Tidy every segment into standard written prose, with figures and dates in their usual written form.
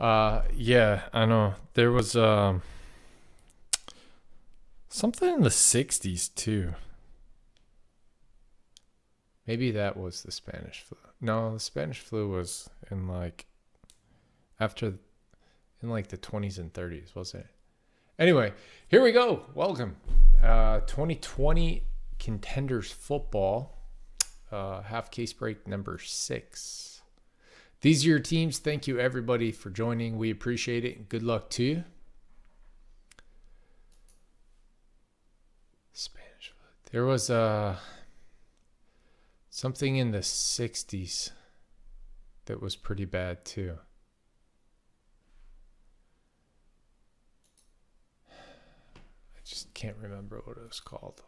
Yeah, I know. There was something in the 60s too. Maybe that was the Spanish flu. No, the Spanish flu was in like in like the 20s and 30s, wasn't it? Anyway, here we go. Welcome. 2020 Contenders football. Half case break number 6. These are your teams. Thank you everybody for joining. We appreciate it. Good luck to you. Spanish flu. There was something in the 60s that was pretty bad too. I just can't remember what it was called.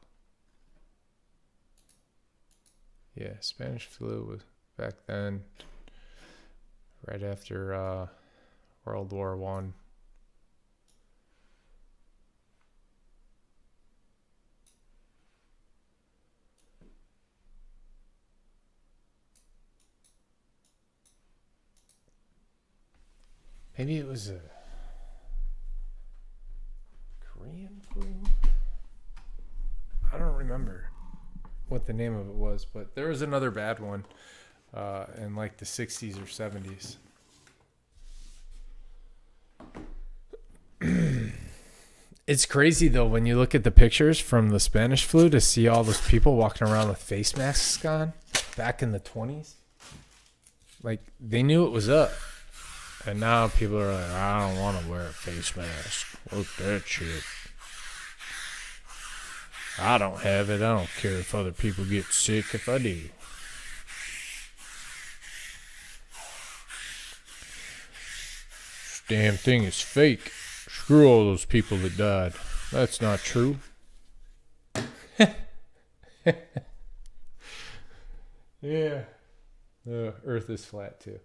Yeah, Spanish flu was back then, right after World War I. Maybe it was a Korean flu? I don't remember what the name of it was, but there was another bad one in like the 60s or 70s. It's crazy though when you look at the pictures from the Spanish flu to see all those people walking around with face masks on back in the 20s. Like, they knew it was up. And now people are like, I don't want to wear a face mask. Look at that shit. I don't have it. I don't care if other people get sick if I do. This damn thing is fake. Screw all those people that died. That's not true. Yeah. The earth is flat too.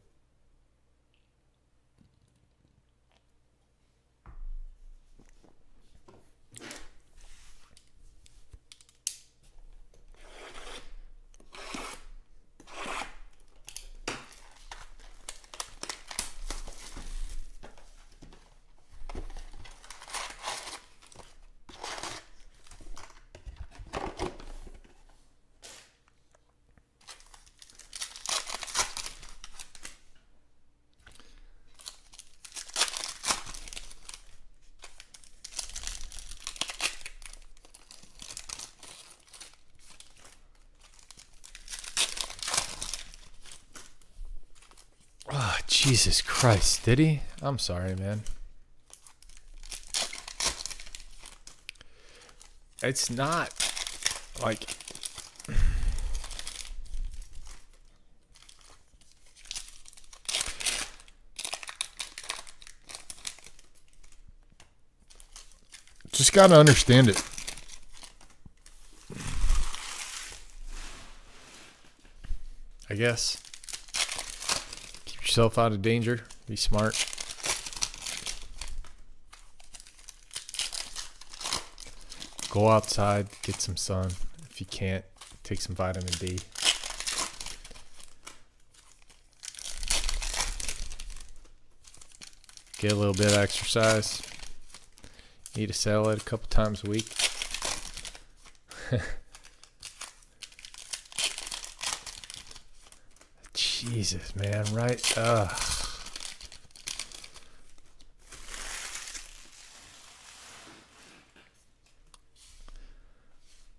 Jesus Christ, did he? I'm sorry, man. It's not like... Just gotta understand it. I guess. Yourself out of danger. Be smart. Go outside, get some sun. If you can't, take some vitamin D. Get a little bit of exercise. Eat a salad a couple times a week. Jesus, man, right?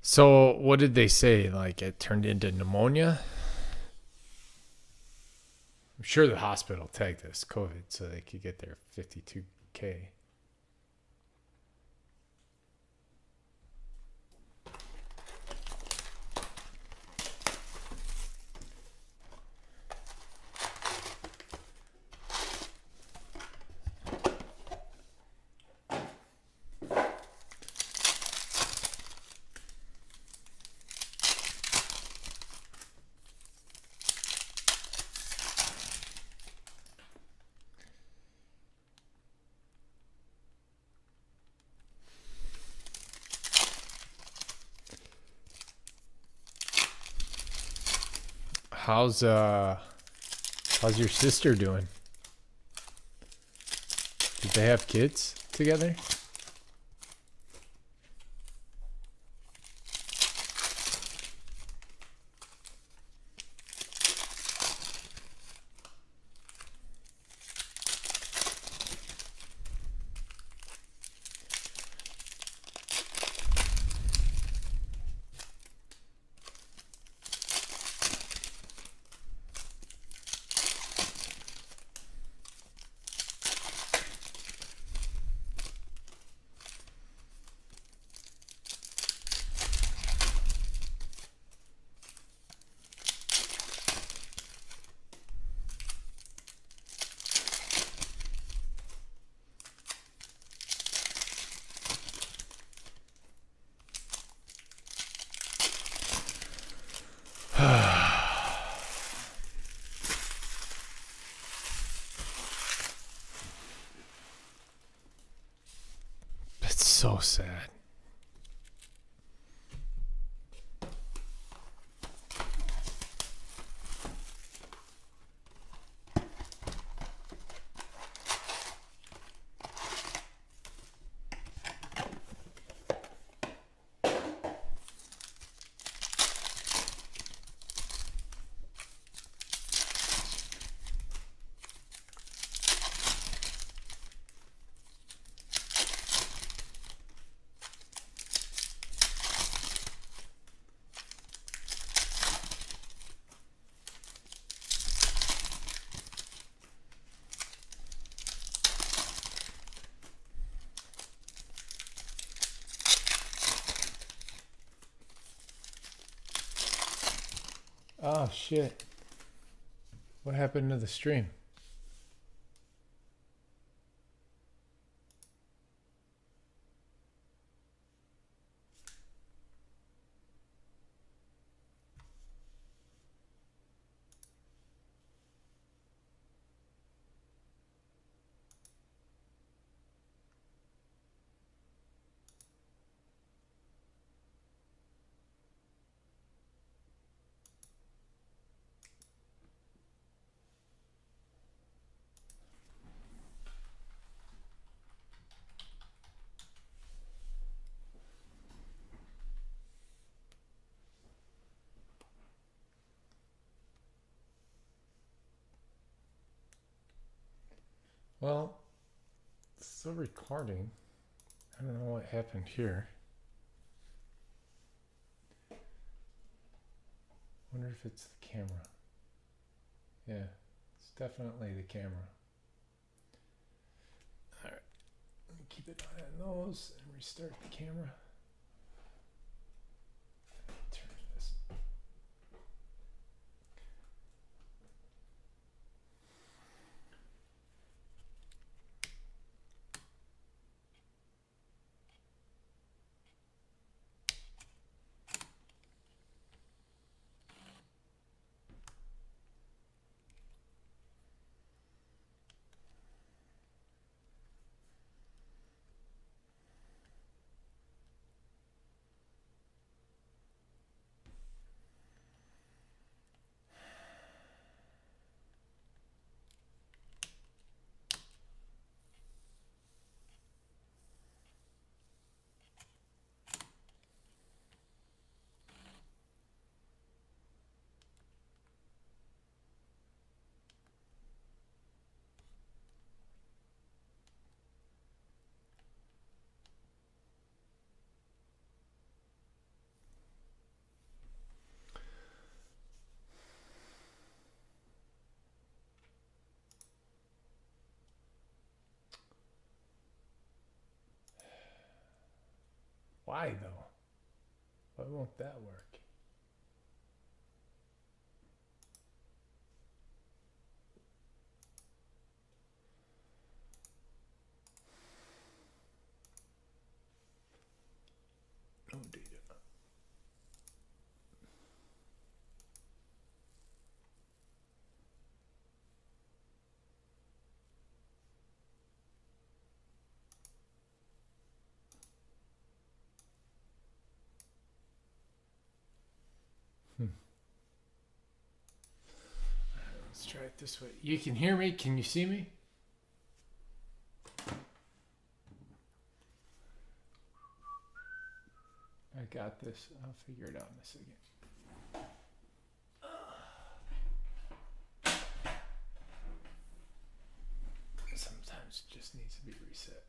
So, what did they say? Like, it turned into pneumonia? I'm sure the hospital tagged this COVID so they could get their $52K. How's your sister doing? Did they have kids together? So sad. Oh shit, what happened to the stream? Well, it's still recording. I don't know what happened here. Wonder if it's the camera. Yeah, it's definitely the camera. All right, let me keep an eye on those and restart the camera. Why though? Why won't that work? No data. Let's try it this way. You can hear me? Can you see me? got this. I'll figure it out in a second. Sometimes it just needs to be reset.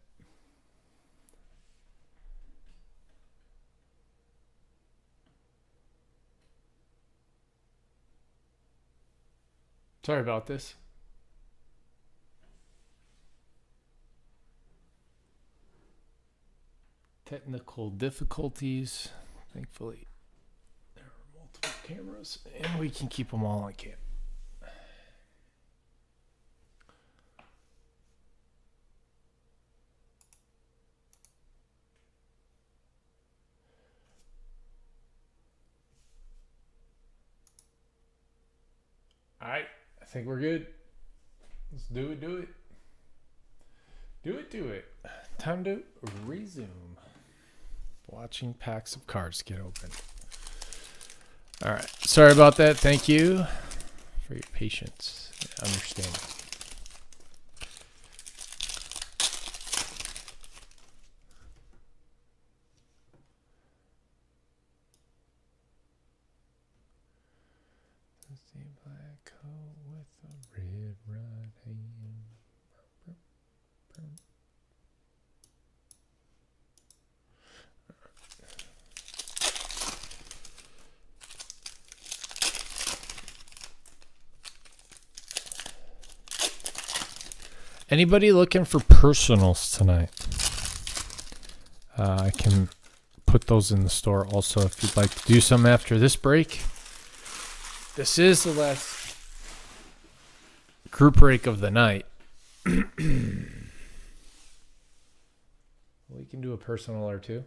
Sorry about this. Technical difficulties. Thankfully, there are multiple cameras and we can keep them all on camp. All right, I think we're good. Let's do it, do it. Do it, do it. Time to resume. Watching packs of cards get opened. All right, sorry about that. Thank you for your patience and understanding. Anybody looking for personals tonight? I can put those in the store also if you'd like to do some after this break. This is the last group break of the night. We can do a personal or two.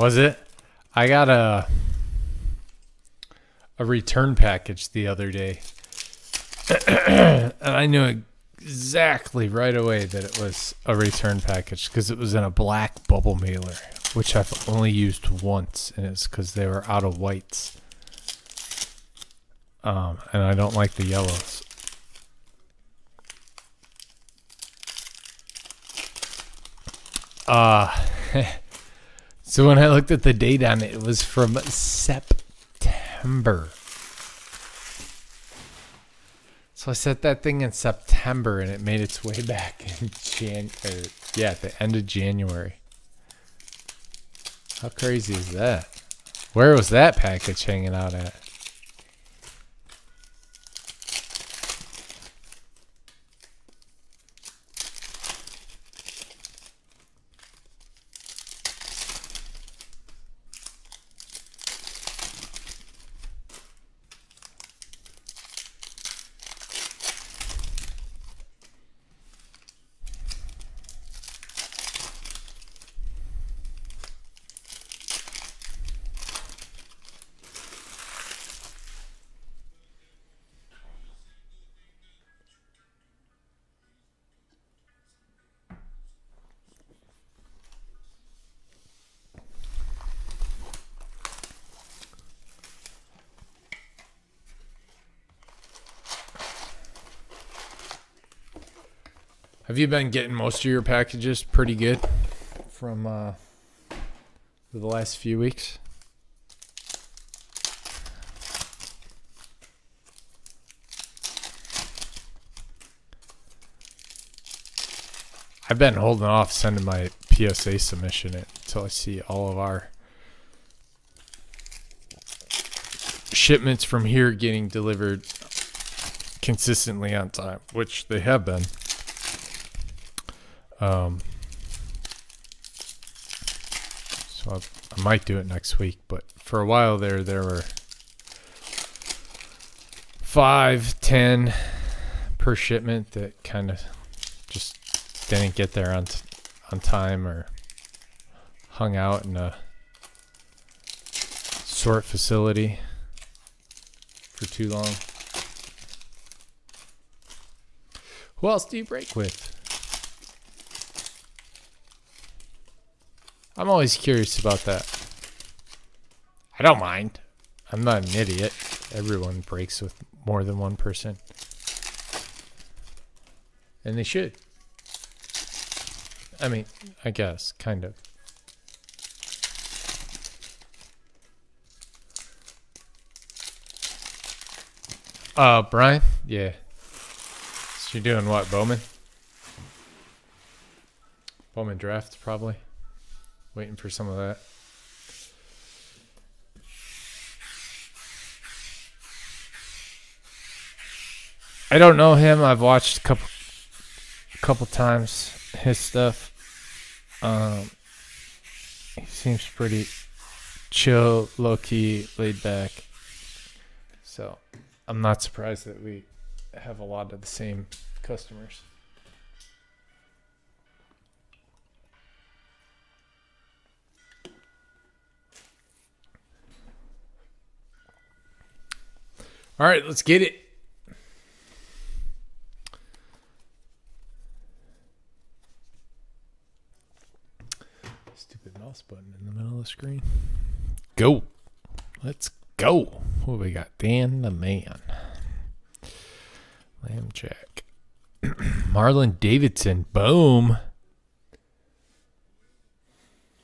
Was it? I got a return package the other day. And I knew exactly right away that it was a return package because it was in a black bubble mailer, which I've only used once, and it's because they were out of whites. And I don't like the yellows. So when I looked at the date on it, it was from September. So I set that thing in September and it made its way back in at the end of January. How crazy is that? Where was that package hanging out at? Have you been getting most of your packages pretty good from the last few weeks? I've been holding off sending my PSA submission until I see all of our shipments from here getting delivered consistently on time, which they have been. So I might do it next week, but for a while there were 5, 10 per shipment that kind of just didn't get there on time or hung out in a sort facility for too long. Who else do you break with? I'm always curious about that. I don't mind. I'm not an idiot. Everyone breaks with more than one person. And they should. I mean, I guess, kind of. Brian? Yeah. So you're doing what, Bowman? Bowman draft, probably. Waiting for some of that. I don't know him. I've watched a couple times his stuff. He seems pretty chill, low-key, laid back. So I'm not surprised that we have a lot of the same customers. All right, let's get it. Stupid mouse button in the middle of the screen. Go. Let's go. What do we got? Dan the Man. Lamb Jack. Marlon Davidson. Boom.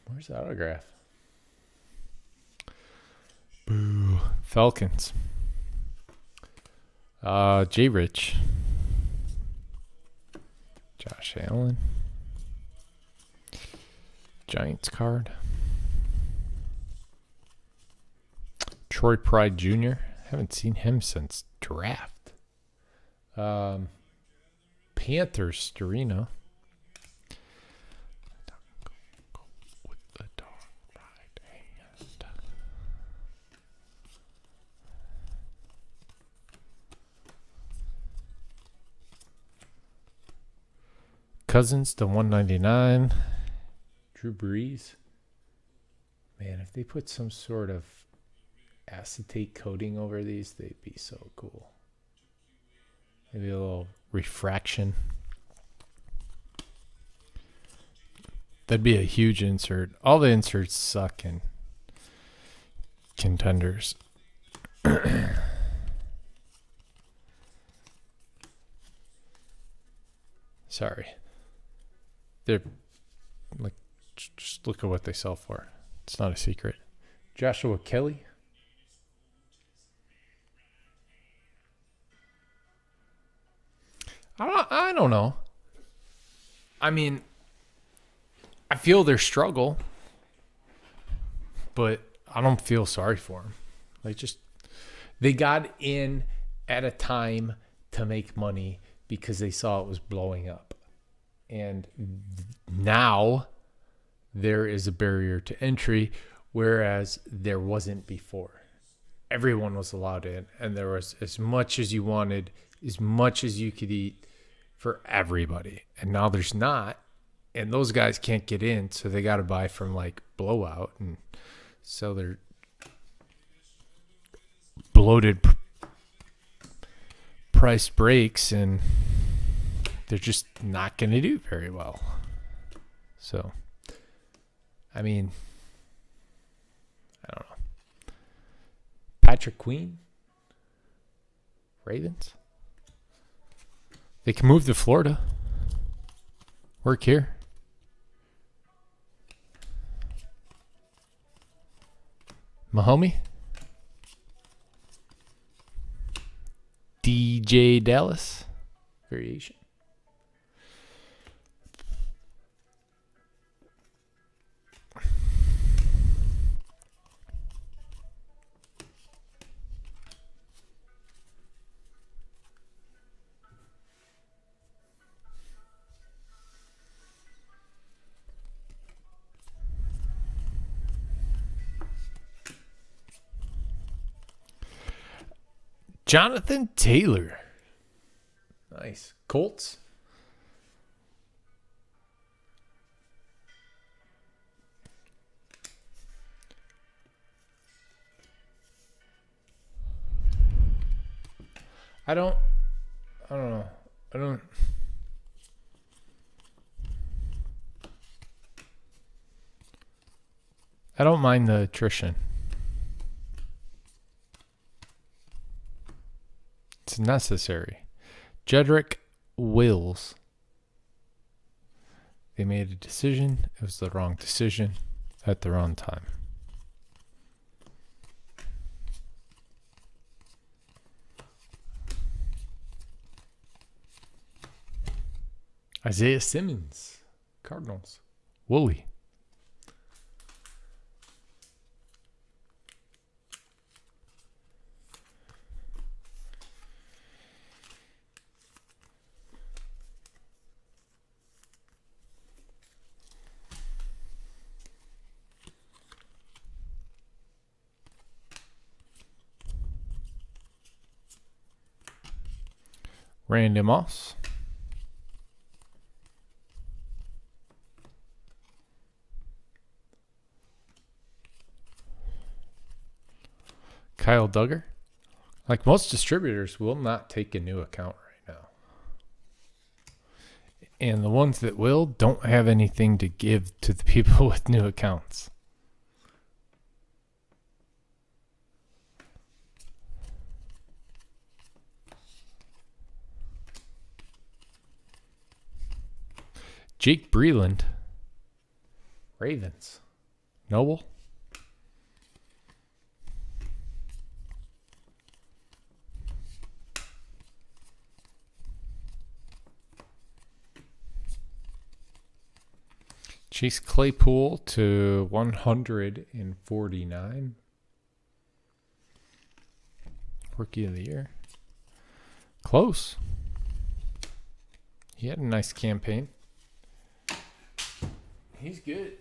Where's the autograph? Boo. Falcons. J. Rich. Josh Allen. Giants card. Troy Pride Jr. Haven't seen him since draft. Panthers, Storino. Cousins to 199. Drew Brees. Man, if they put some sort of acetate coating over these, they'd be so cool. Maybe a little refraction. That'd be a huge insert. All the inserts suck in Contenders. Sorry. They're like, just look at what they sell for. It's not a secret. Joshua Kelly. I don't know. I mean, I feel their struggle, but I don't feel sorry for them. Like, just, they got in at a time to make money because they saw it was blowing up. And now there is a barrier to entry, whereas there wasn't before. Everyone was allowed in, and there was as much as you wanted, as much as you could eat for everybody. And now there's not, and those guys can't get in, so they got to buy from like Blowout, and so they're bloated price breaks, and they're just not going to do very well. So, I mean, I don't know. Patrick Queen? Ravens? They can move to Florida. Work here. Mahomie? DJ Dallas? Variation. Jonathan Taylor. Nice. Colts. I don't know. I don't mind the attrition. It's necessary. Jedrick Wills. They made a decision. It was the wrong decision at the wrong time. Isaiah Simmons. Cardinals. Wooly. Randy Moss. Kyle Duggar. Like, most distributors will not take a new account right now. And the ones that will don't have anything to give to the people with new accounts. Jake Breland, Ravens. Noble. Chase Claypool to 149. Rookie of the year. Close. He had a nice campaign. He's good.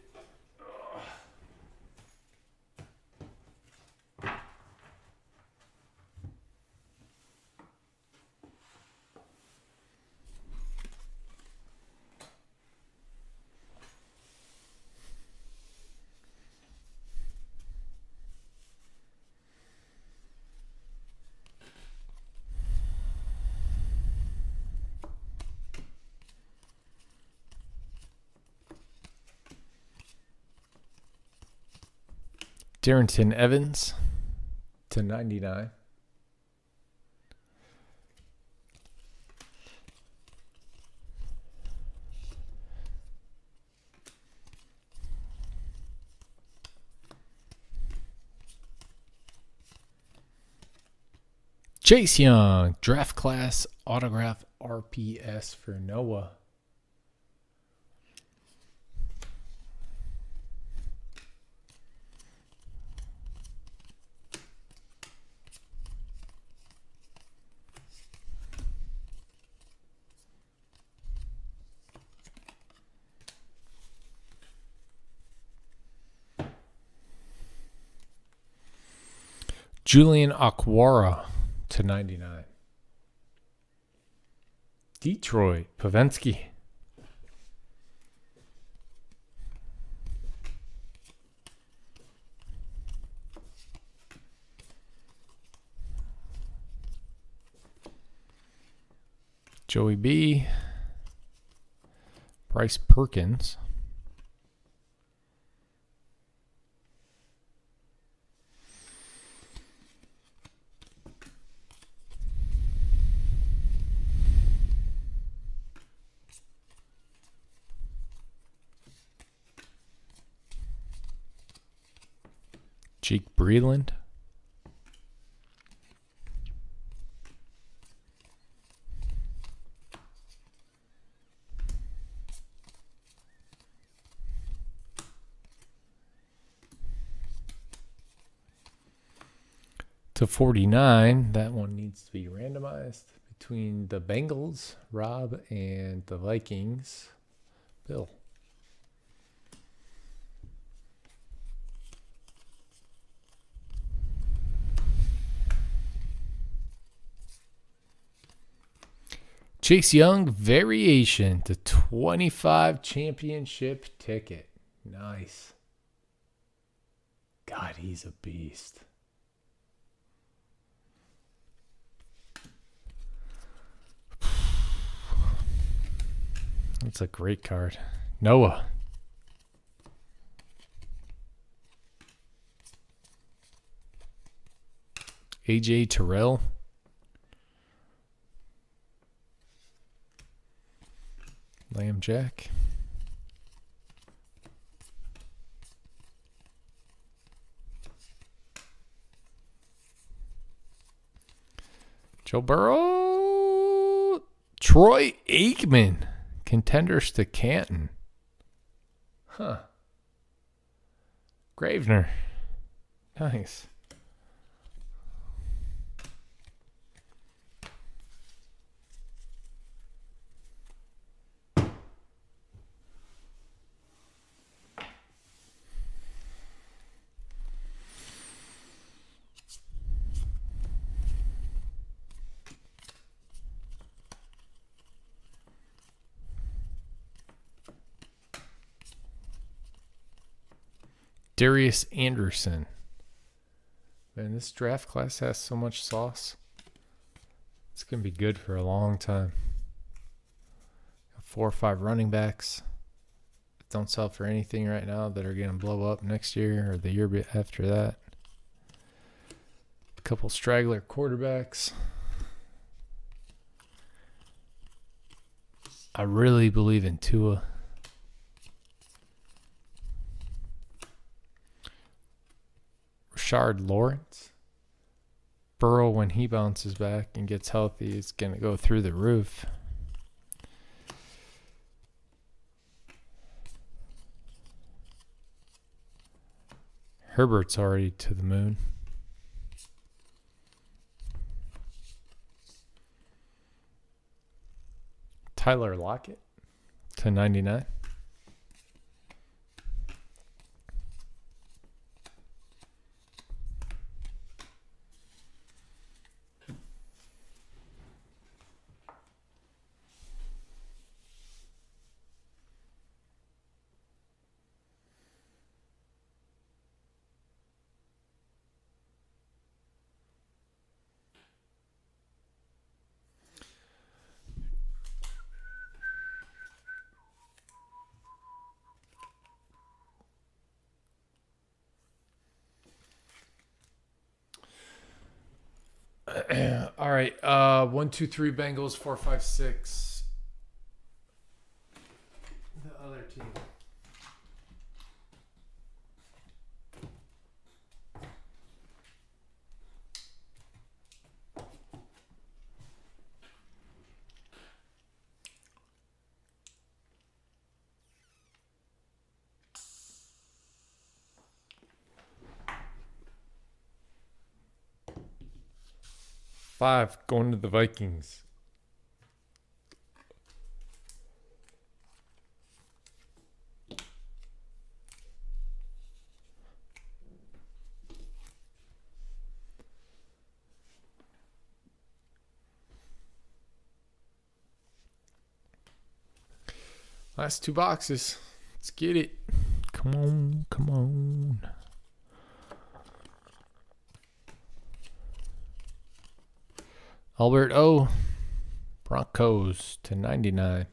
Darrington Evans to 99. Chase Young, draft class autograph RPS for Noah. Julian Aquara /99. Detroit, Pavelski. Joey B. Bryce Perkins. Jake Breland. /49, that one needs to be randomized between the Bengals, Rob, and the Vikings, Bill. Chase Young variation /25 championship ticket. Nice. God, he's a beast. That's a great card. Noah. AJ Terrell. Lamb Jack. Joe Burrow. Troy Aikman. Contenders to Canton. Huh. Gravener. Nice. Darius Anderson. Man, this draft class has so much sauce. It's going to be good for a long time. 4 or 5 running backs that don't sell for anything right now that are going to blow up next year or the year after that. A couple straggler quarterbacks. I really believe in Tua. Rashard Lawrence. Burrow, when he bounces back and gets healthy, is going to go through the roof. Herbert's already to the moon. Tyler Lockett /99. All right, 1, 2, 3 Bengals, 4, 5, 6. The other team. 5 going to the Vikings. Last 2 boxes. Let's get it. Come on, come on. Albert O. Broncos /99.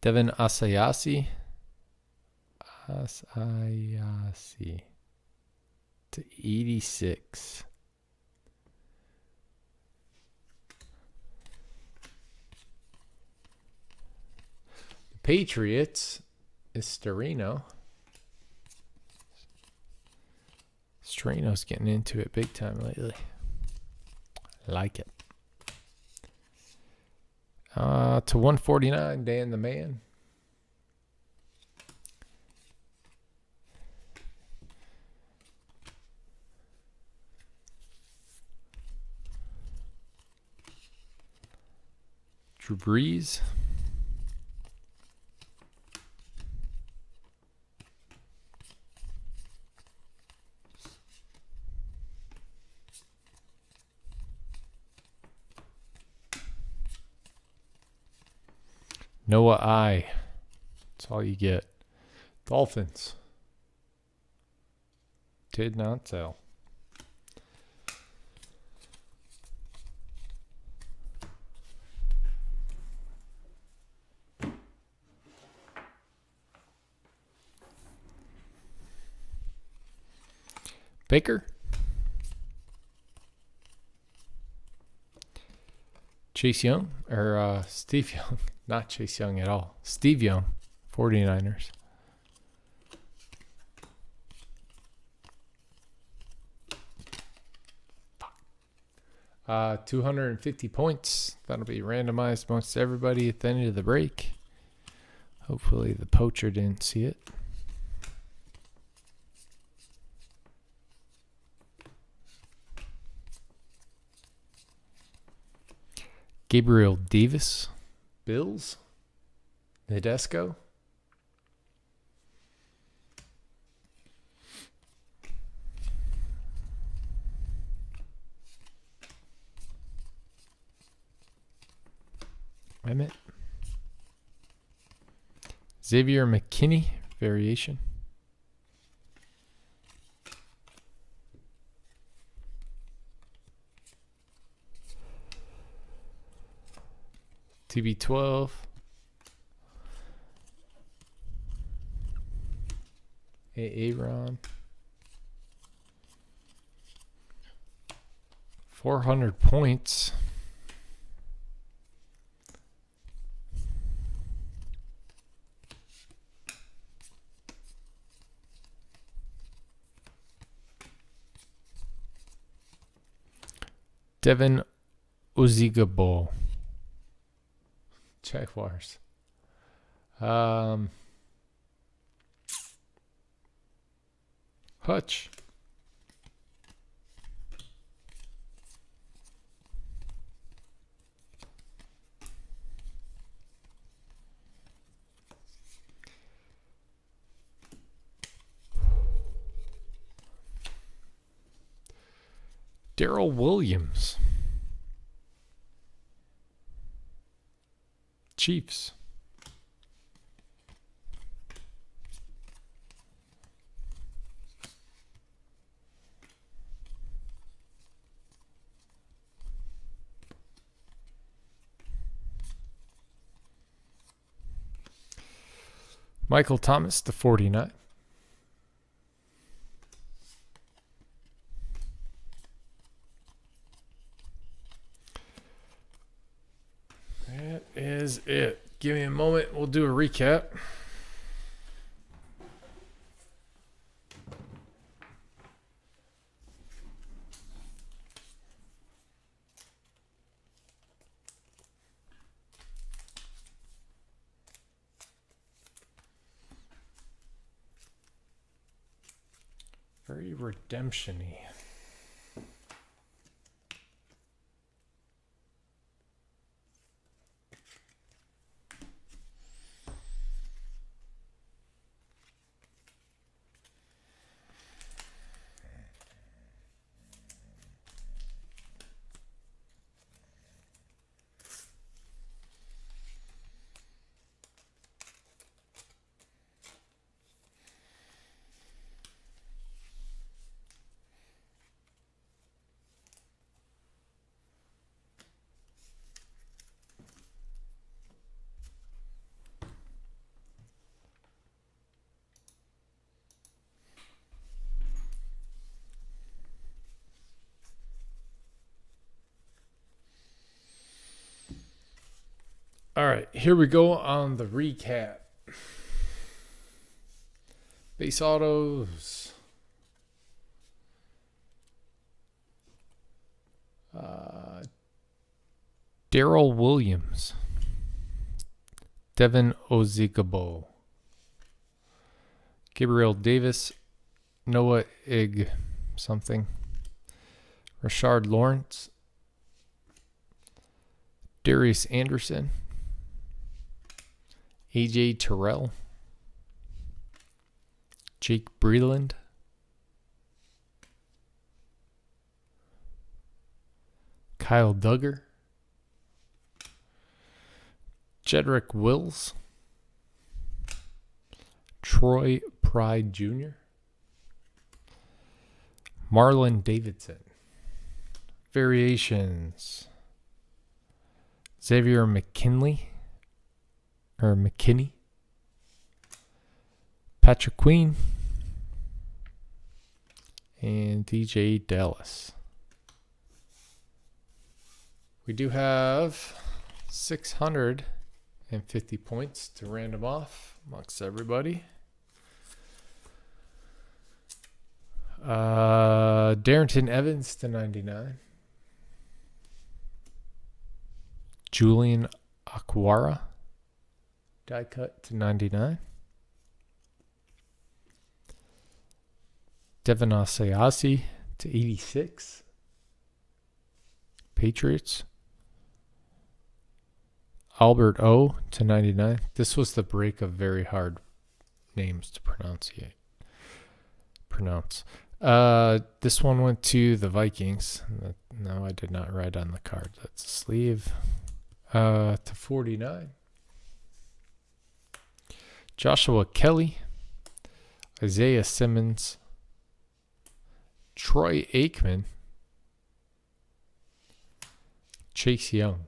Devin Asayasi. Asayasi /86. The Patriots is Storino. Storino's getting into it big time lately. I like it. /149, Dan the Man. Drew Brees. Noah I. That's all you get. Dolphins. Did not tell. Baker. Chase Young, or Steve Young. Not Chase Young at all. Steve Young, 49ers. Fuck. 250 points. That'll be randomized amongst everybody at the end of the break. Hopefully the poacher didn't see it. Gabriel Davis. Bills. Nadesco. Emmett. Xavier McKinney. Variation. TB12. Aaron. 400 points. Devin Uzigabo. Jaguars. Hutch. Darrell Williams. Chiefs. Michael Thomas, the 49. Is it. Give me a moment. We'll do a recap. very redemption-y. All right, here we go on the recap. Base autos. Daryl Williams. Devin Ozigbo. Gabriel Davis. Noah Ig something. Rashard Lawrence. Darius Anderson. AJ Terrell, Jake Breland, Kyle Duggar, Jedrick Wills, Troy Pride Jr., Marlon Davidson, variations, Xavier McKinley, or McKinney, Patrick Queen, and DJ Dallas. We do have 650 points to random off amongst everybody. Darrington Evans to 99. Julian Aquara. Die cut to 99. Devin Asiasi to 86. Patriots. Albert O to 99. This was the break of very hard names to pronounce. This one went to the Vikings. No, I did not write on the card. That's a sleeve. To 49. Joshua Kelly, Isaiah Simmons, Troy Aikman, Chase Young.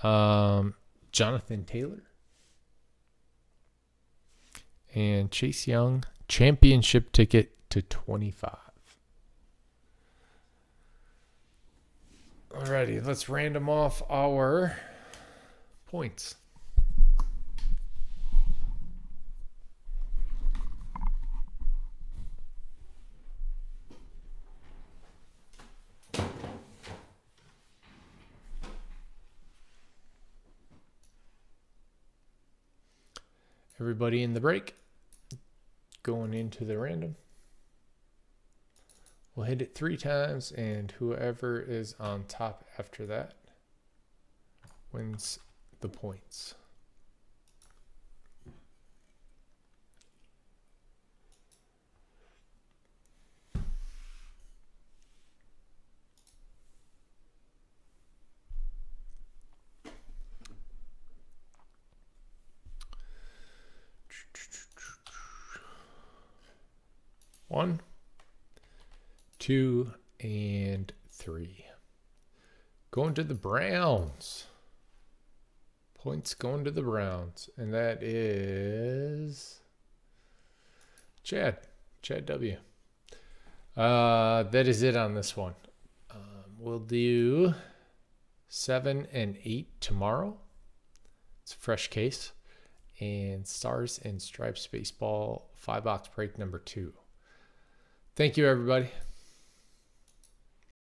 Jonathan Taylor, and Chase Young, championship ticket to 25. Alrighty, let's random off our points. Everybody in the break, going into the random. We'll hit it 3 times, and whoever is on top after that wins the points. One, two, and three. Going to the Browns. Points going to the Browns, and that is Chad W. That is it on this one. We'll do 7 and 8 tomorrow. It's a fresh case, and Stars and Stripes baseball 5-box break number 2. Thank you, everybody.